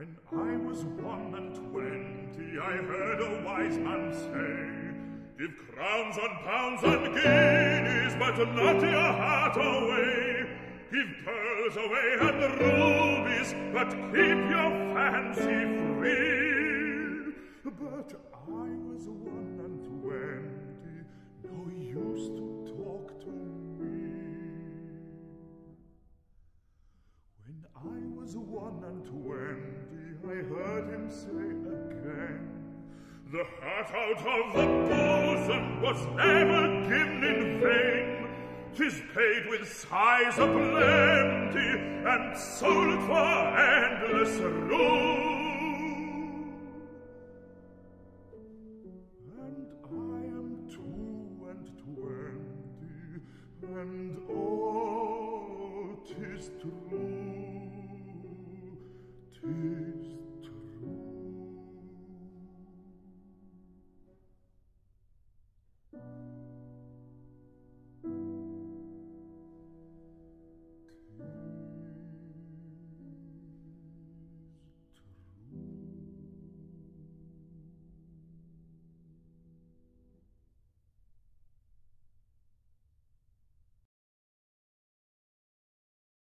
When I was 1 and 20, I heard a wise man say, give crowns and pounds and guineas, but not your heart away. Give pearls away and rubies, but keep your fancy free. But I was 1 and 20, no use to talk to me. When I was 1 and 20, I heard him say again, the heart out of the bosom was never given in vain. 'Tis paid with sighs of plenty and sold for endless room. And I am 2 and 20, and oh, 'tis true.